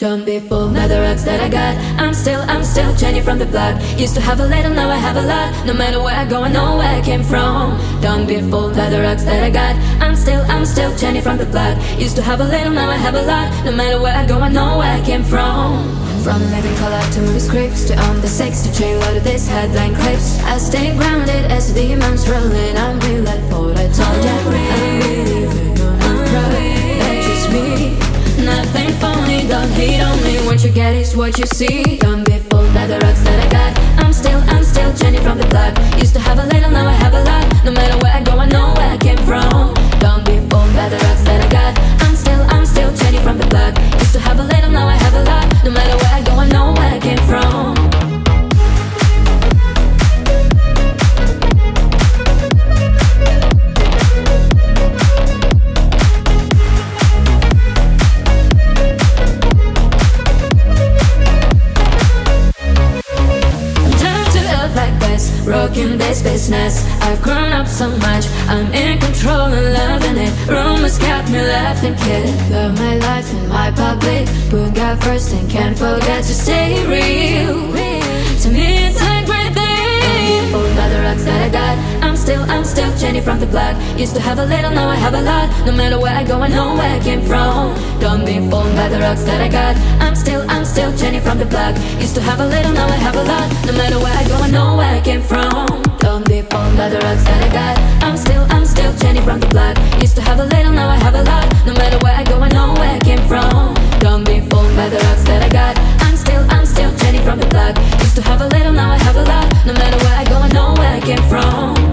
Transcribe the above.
Don't be fooled by the rocks that I got. I'm still Jenny from the block. Used to have a little, now I have a lot. No matter where I go, I know where I came from. Don't be fooled by the rocks that I got. I'm still Jenny from the block. Used to have a little, now I have a lot. No matter where I go, I know where I came from. From living color to movie scripts, to on the six, to chain load of these headline clips, I stay grounded as the demons rolling. I'm real, I thought I told you. I'm real, even though I'm proud. That's just me. Nothing phony, don't hate on me. What you get is what you see. Don't be fooled by the rocks that I got. I'm still Jenny from the block. Used to have a little, now I have a lot. No matter where I go, I know where I came from. Don't be fooled by the rocks that I got. I'm still Jenny from the block. Used to have a little, now I have a lot. No matter where I go, I know where I came from. Rocking this business, I've grown up so much. I'm in control and loving it. Rumors kept me laughing, kid. Love my life and my public. Put God first and can't forget to stay real. To me it's a great thing. All by the rocks that I got. I'm still Jenny from the block. Used to have a little, now I have a lot. No matter where I go, I know where I came from. Don't be fooled by the rocks that I got. I'm still Jenny from the block. Used to have a little, now I have a lot. No matter where I go, I know where I came from. Don't be fooled by the rocks that I got. I'm still Jenny from the block. Used to have a little, now I have a lot. No matter where I go, I know where I came from. Don't be fooled by the rocks that I got. I'm still Jenny from the block. Used to have a little, now I have a lot. No matter where I go, I know where I came from.